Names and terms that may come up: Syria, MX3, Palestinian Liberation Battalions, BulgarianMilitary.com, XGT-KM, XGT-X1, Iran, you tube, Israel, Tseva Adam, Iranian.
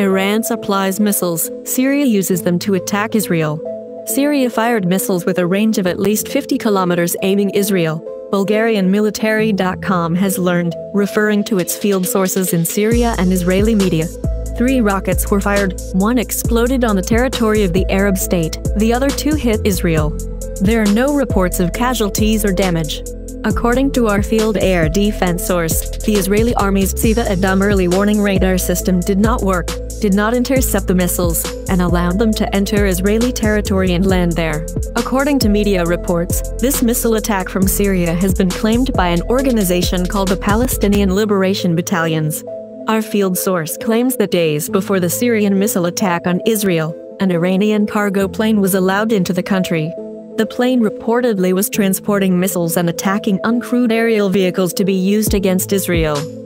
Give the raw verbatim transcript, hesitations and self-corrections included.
Iran supplies missiles, Syria uses them to attack Israel. Syria fired missiles with a range of at least fifty kilometers aiming Israel. Bulgarian Military dot com has learned, referring to its field sources in Syria and Israeli media. Three rockets were fired, one exploded on the territory of the Arab state, the other two hit Israel. There are no reports of casualties or damage. According to our field air defense source, the Israeli army's Tseva Adam early warning radar system did not work, did not intercept the missiles, and allowed them to enter Israeli territory and land there. According to media reports, this missile attack from Syria has been claimed by an organization called the Palestinian Liberation Battalions. Our field source claims that days before the Syrian missile attack on Israel, an Iranian cargo plane was allowed into the country. The plane reportedly was transporting missiles and attacking uncrewed aerial vehicles to be used against Israel.